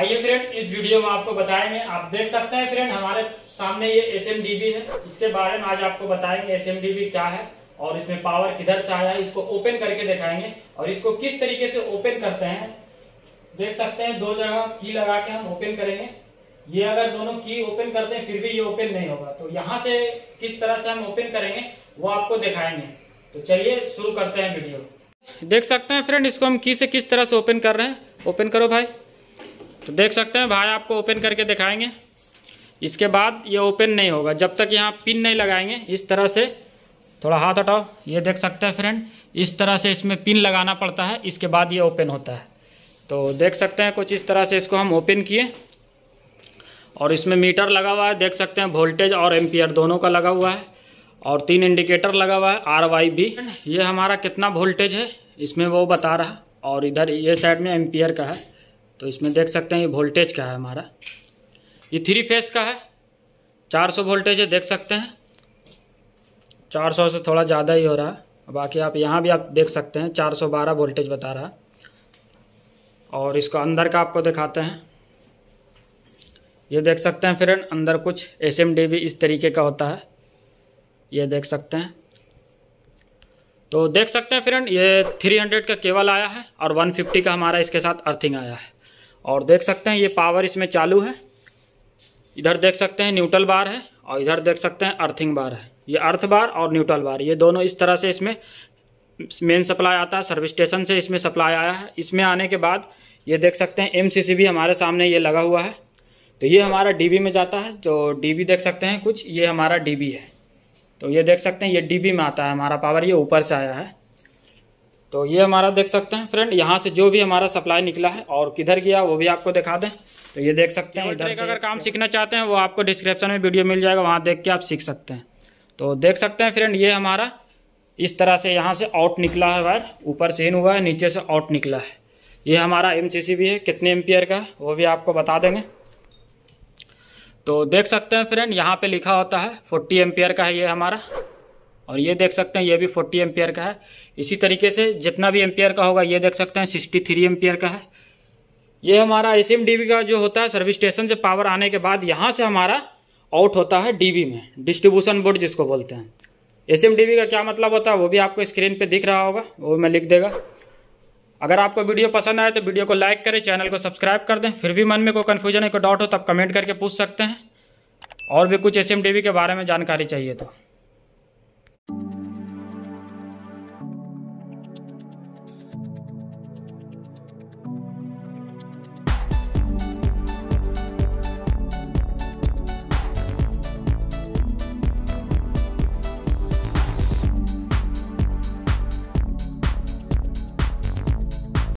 आइए फ्रेंड इस वीडियो में आपको बताएंगे। आप देख सकते हैं फ्रेंड हमारे सामने ये SMDB है, इसके बारे में आज आपको बताएंगे SMDB क्या है और इसमें पावर किधर से आया है, इसको ओपन करके दिखाएंगे और इसको किस तरीके से ओपन करते हैं। देख सकते हैं दो जगह की लगा के हम ओपन करेंगे, ये अगर दोनों की ओपन करते हैं फिर भी ये ओपन नहीं होगा, तो यहाँ से किस तरह से हम ओपन करेंगे वो आपको दिखाएंगे। तो चलिए शुरू करते हैं वीडियो। देख सकते हैं फ्रेंड इसको हम की से किस तरह से ओपन कर रहे हैं। ओपन करो भाई। तो देख सकते हैं भाई आपको ओपन करके दिखाएंगे। इसके बाद ये ओपन नहीं होगा जब तक यहाँ पिन नहीं लगाएंगे। इस तरह से थोड़ा हाथ हटाओ, ये देख सकते हैं फ्रेंड इस तरह से इसमें पिन लगाना पड़ता है, इसके बाद ये ओपन होता है। तो देख सकते हैं कुछ इस तरह से इसको हम ओपन किए और इसमें मीटर लगा हुआ है, देख सकते हैं वोल्टेज और एम्पियर दोनों का लगा हुआ है और 3 इंडिकेटर लगा हुआ है, RY भी। ये हमारा कितना वोल्टेज है इसमें वो बता रहा है और इधर ये साइड में एम्पियर का है। तो इसमें देख सकते हैं ये वोल्टेज का है हमारा, ये 3 फेस का है, 400 वोल्टेज है, देख सकते हैं 400 से थोड़ा ज़्यादा ही हो रहा है। बाकी आप यहाँ भी आप देख सकते हैं 412 वोल्टेज बता रहा है। और इसका अंदर का आपको दिखाते हैं, ये देख सकते हैं फ्रेंड अंदर कुछ SMDB इस तरीके का होता है, ये देख सकते हैं। तो देख सकते हैं फ्रेंड ये 300 का केबल आया है और 150 का हमारा इसके साथ अर्थिंग आया है। और देख सकते हैं ये पावर इसमें चालू है, इधर देख सकते हैं न्यूट्रल बार है और इधर देख सकते हैं अर्थिंग बार है। ये अर्थ बार और न्यूट्रल बार ये दोनों इस तरह से इसमें मेन सप्लाई आता है, सर्विस स्टेशन से इसमें सप्लाई आया है। इसमें आने के बाद ये देख सकते हैं MCCB हमारे सामने ये लगा हुआ है, तो ये हमारा DB में जाता है। जो DB देख सकते हैं कुछ, ये हमारा DB है। तो ये देख सकते हैं ये DB में आता है हमारा पावर, ये ऊपर से आया है। तो ये हमारा देख सकते हैं फ्रेंड यहाँ से जो भी हमारा सप्लाई निकला है और किधर गया वो भी आपको दिखा दें। तो ये देख सकते हैं इधर से अगर काम सीखना चाहते हैं वो आपको डिस्क्रिप्शन में वीडियो मिल जाएगा, वहाँ देख के आप सीख सकते हैं। तो देख सकते हैं फ्रेंड ये हमारा इस तरह से यहाँ से आउट निकला है वायर, ऊपर से इन हुआ है, नीचे से आउट निकला है। ये हमारा MCCB है, कितने एम्पियर का है वो भी आपको बता देंगे। तो देख सकते हैं फ्रेंड यहाँ पे लिखा होता है 40 एम्पियर का है ये हमारा, और ये देख सकते हैं ये भी 40 एम्पियर का है। इसी तरीके से जितना भी एम्पियर का होगा, ये देख सकते हैं 63 एम्पियर का है। ये हमारा SMDB का जो होता है सर्विस स्टेशन से पावर आने के बाद यहाँ से हमारा आउट होता है DB में, डिस्ट्रीब्यूशन बोर्ड जिसको बोलते हैं। SMDB का क्या मतलब होता है वो भी आपको स्क्रीन पे दिख रहा होगा, वो मैं लिख देगा। अगर आपको वीडियो पसंद आए तो वीडियो को लाइक करें, चैनल को सब्सक्राइब कर दें। फिर भी मन में कोई कन्फ्यूजन है, कोई डाउट हो तो आप कमेंट करके पूछ सकते हैं। और भी कुछ SMDB के बारे में जानकारी चाहिए तो